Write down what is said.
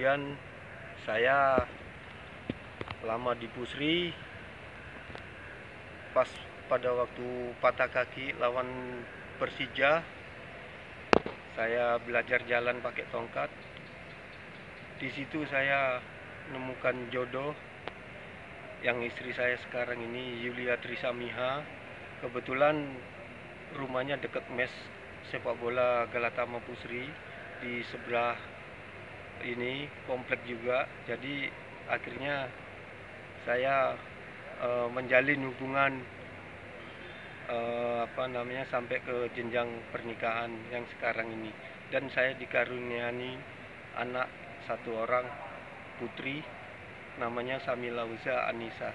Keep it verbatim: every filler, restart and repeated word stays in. kemudian saya lama di Pusri, pas pada waktu patah kaki lawan Persija, saya belajar jalan pakai tongkat. Di situ saya menemukan jodoh yang istri saya sekarang ini, Yulia Tri Samiha. Kebetulan rumahnya dekat mes sepak bola Galatama Pusri, di sebelah ini komplek juga. Jadi akhirnya saya e, menjalin hubungan e, apa namanya sampai ke jenjang pernikahan yang sekarang ini, dan saya dikaruniai anak satu orang putri, namanya Samilawisa Anissa.